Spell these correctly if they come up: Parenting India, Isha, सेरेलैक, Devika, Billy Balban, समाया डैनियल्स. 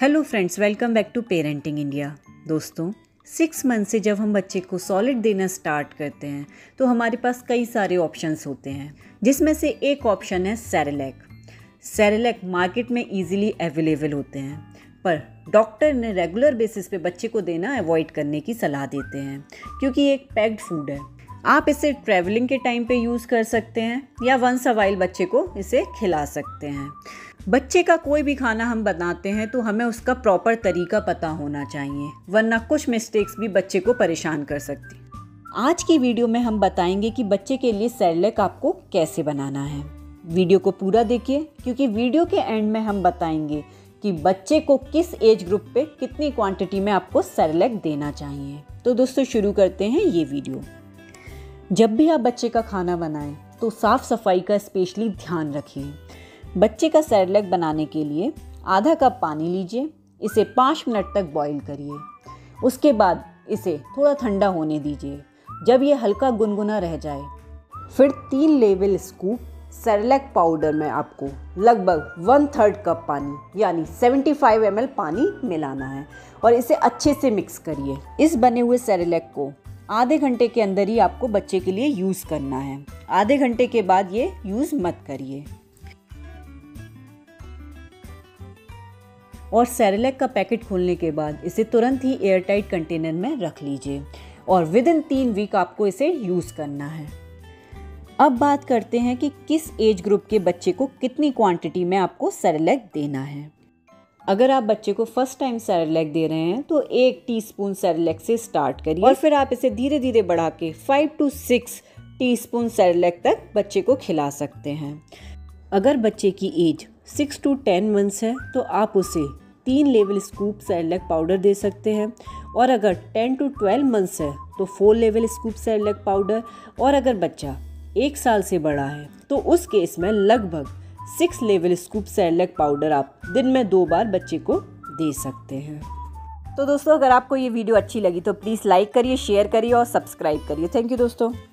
Hello friends, welcome back to parenting India. दोस्तों, 6 month से जब हम बच्चे को सॉलिड देना स्टार्ट करते हैं तो हमारे पास कई सारे ऑप्शंस होते हैं, जिसमें से एक ऑप्शन है सेरेलैक। मार्केट में इजीली अवेलेबल होते हैं, पर डॉक्टर ने रेगुलर बेसिस पे बच्चे को देना अवॉइड करने की सलाह देते हैं क्योंकि ये एक पैक्ड फूड है। आप इसे ट्रैवलिंग के टाइम पे यूज़ कर सकते हैं या वंस अ वाइल बच्चे को इसे खिला सकते हैं। बच्चे का कोई भी खाना हम बनाते हैं तो हमें उसका प्रॉपर तरीका पता होना चाहिए, वरना कुछ मिस्टेक्स भी बच्चे को परेशान कर सकती हैं। आज की वीडियो में हम बताएंगे कि बच्चे के लिए सेरेलैक आपको कैसे बनाना है। वीडियो को पूरा देखिए क्योंकि वीडियो के एंड में हम बताएंगे कि बच्चे को किस एज ग्रुप पे कितनी क्वांटिटी में आपको सेरेलैक देना चाहिए। तो दोस्तों, शुरू करते हैं ये वीडियो। जब भी आप बच्चे का खाना बनाएं तो साफ़ सफाई का स्पेशली ध्यान रखिए। बच्चे का सेरेलैक बनाने के लिए आधा कप पानी लीजिए, इसे 5 मिनट तक बॉईल करिए। उसके बाद इसे थोड़ा ठंडा होने दीजिए। जब ये हल्का गुनगुना रह जाए, फिर 3 लेवल स्कूप सेरेलैक पाउडर में आपको लगभग 1/3 कप पानी यानी 75 ml पानी मिलाना है और इसे अच्छे से मिक्स करिए। इस बने हुए सेरेलैक को आधे घंटे के अंदर ही आपको बच्चे के लिए यूज़ करना है। आधे घंटे के बाद ये यूज़ मत करिए। और सेरेलैक का पैकेट खोलने के बाद इसे तुरंत ही एयरटाइट कंटेनर में रख लीजिए और विदिन 3 वीक आपको इसे यूज़ करना है। अब बात करते हैं कि किस एज ग्रुप के बच्चे को कितनी क्वांटिटी में आपको सेरेलैक देना है। अगर आप बच्चे को फर्स्ट टाइम सेरेलैक दे रहे हैं तो 1 टीस्पून सेरेलैक से स्टार्ट करिए और फिर आप इसे धीरे धीरे बढ़ा के 5 से 6 टीस्पून सेरेलैक तक बच्चे को खिला सकते हैं। अगर बच्चे की एज 6 से 10 मंथ्स है तो आप उसे 3 लेवल स्कूप सेरेलैक पाउडर दे सकते हैं, और अगर 10 से 12 मंथ्स है तो 4 लेवल स्कूप सेरेलैक पाउडर, और अगर बच्चा 1 साल से बड़ा है तो उस केस में लगभग 6 लेवल स्कूप सेरेलैक पाउडर आप दिन में 2 बार बच्चे को दे सकते हैं। तो दोस्तों, अगर आपको ये वीडियो अच्छी लगी तो प्लीज़ लाइक करिए, शेयर करिए और सब्सक्राइब करिए। थैंक यू दोस्तों।